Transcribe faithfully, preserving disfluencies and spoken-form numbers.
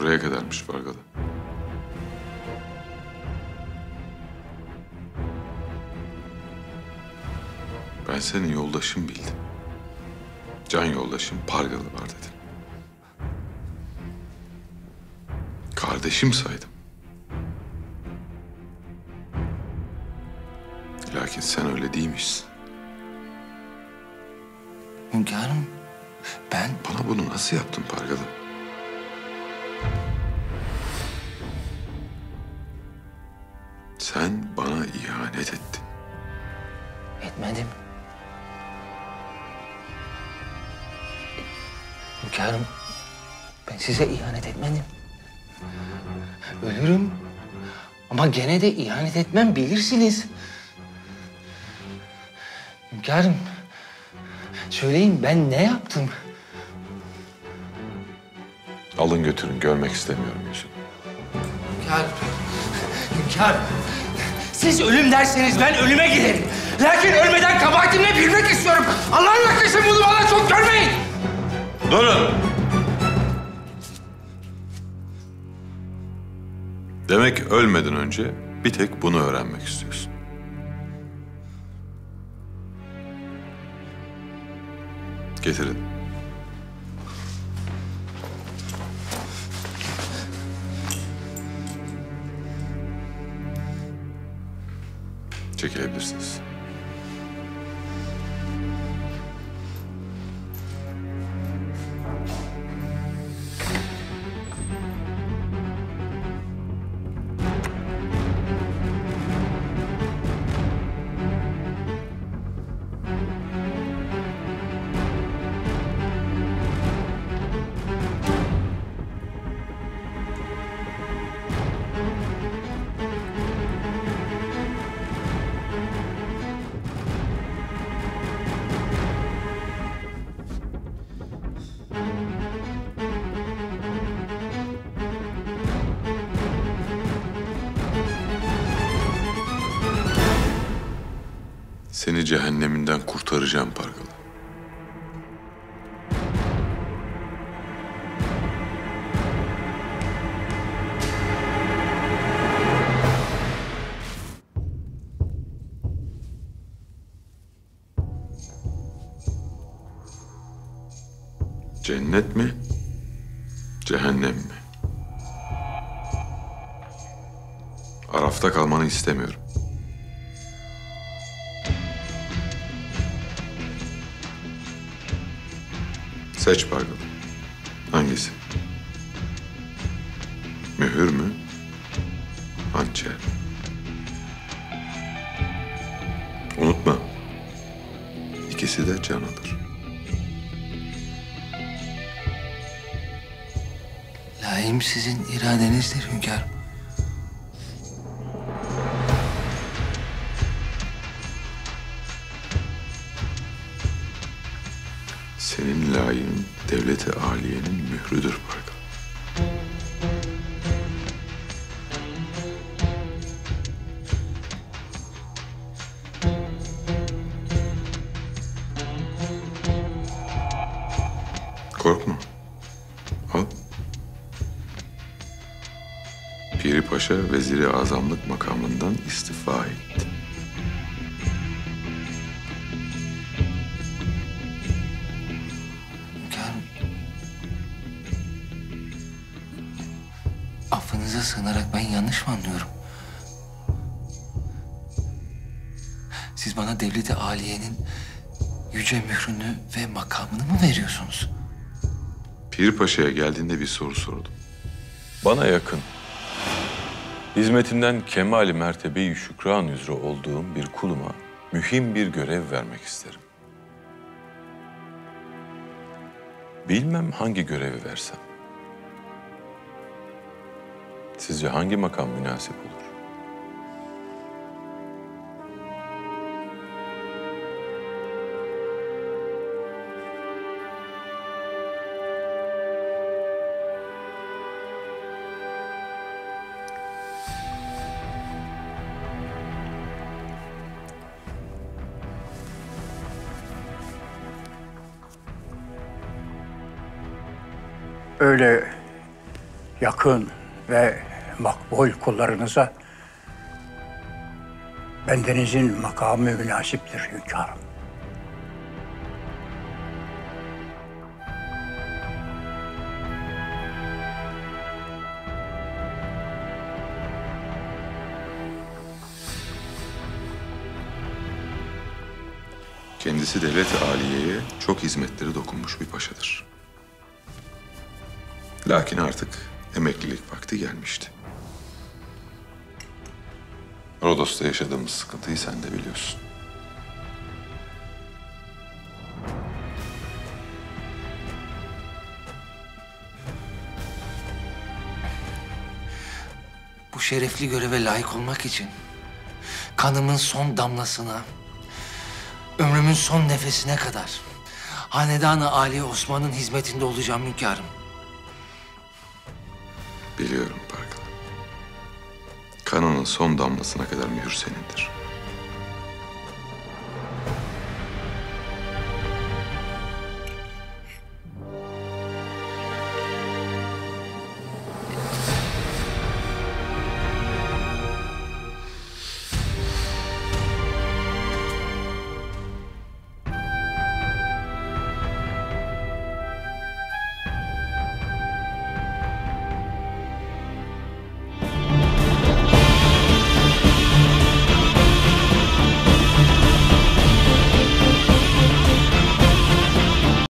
Buraya kadarmış Pargalı. Ben seni yoldaşım bildim. Can yoldaşım Pargalı var dedim. Kardeşim saydım. Lakin sen öyle değilmişsin. Hünkârım, ben... Bana bunu nasıl yaptın Pargalı? Sen bana ihanet ettin. Etmedim. Hünkârım, ben size ihanet etmedim. Ölürüm ama gene de ihanet etmem, bilirsiniz. Hünkârım, söyleyin ben ne yaptım? Alın götürün, görmek istemiyorum yüzünü. Hünkârım, hünkârım. Siz ölüm derseniz ben ölüme giderim. Lakin ölmeden kabahatimle bilmek istiyorum. Allah'ın hakkıysa bunu bana çok görmeyin. Durun. Demek ölmeden önce bir tek bunu öğrenmek istiyorsun. Getirin. Çekilebilirsiniz. Seni cehenneminden kurtaracağım Pargalı. Cennet mi? Cehennem mi? Arafta kalmanı istemiyorum. Seç Pargalı. Hangisi? Mühür mü? Hançer. Unutma. İkisi de can alır. Laim sizin iradenizdir hünkârım. Senin layığın Devlet-i Aliye'nin mührüdür Pargalı. Korkma. Al. Piri Paşa Vezir-i Azamlık makamından istifa etti. Affınıza sığınarak ben yanlış mı anlıyorum? Siz bana Devlet-i Aliye'nin yüce mührünü ve makamını mı veriyorsunuz? Piri Paşa'ya geldiğinde bir soru sordum. Bana yakın, hizmetinden Kemal-i Mertebe-i Şükran üzere olduğum bir kuluma mühim bir görev vermek isterim. Bilmem hangi görevi versem. Sizce hangi makam münasip olur? Öyle yakın ve makbul kullarınıza bendenizin makamı münasiptir hünkârım. Kendisi Devlet-i Aliye'ye çok hizmetleri dokunmuş bir paşadır. Lakin artık emeklilik vakti gelmişti. Rodos'ta yaşadığımız sıkıntıyı sen de biliyorsun. Bu şerefli göreve layık olmak için kanımın son damlasına, ömrümün son nefesine kadar hanedan-ı Ali Osman'ın hizmetinde olacağım hünkârım. Biliyorum Pargalı. Kanının son damlasına kadar mühür senindir.